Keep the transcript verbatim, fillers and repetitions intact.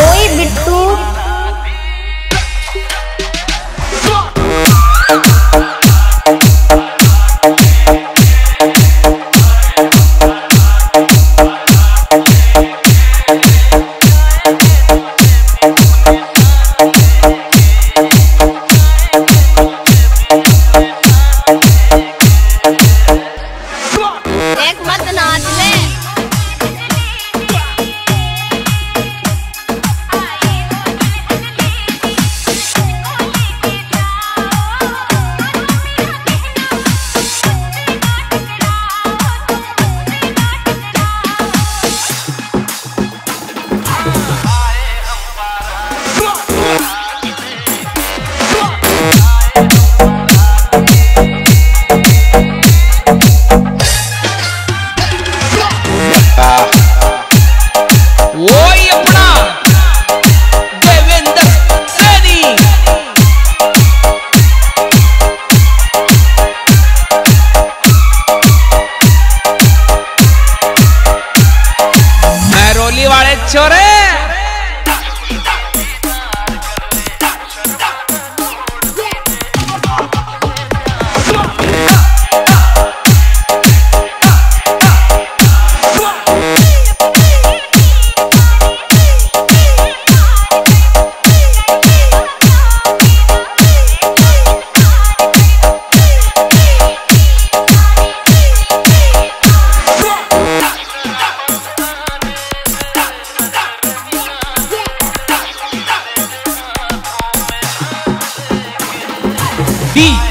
ओए बिट्टू B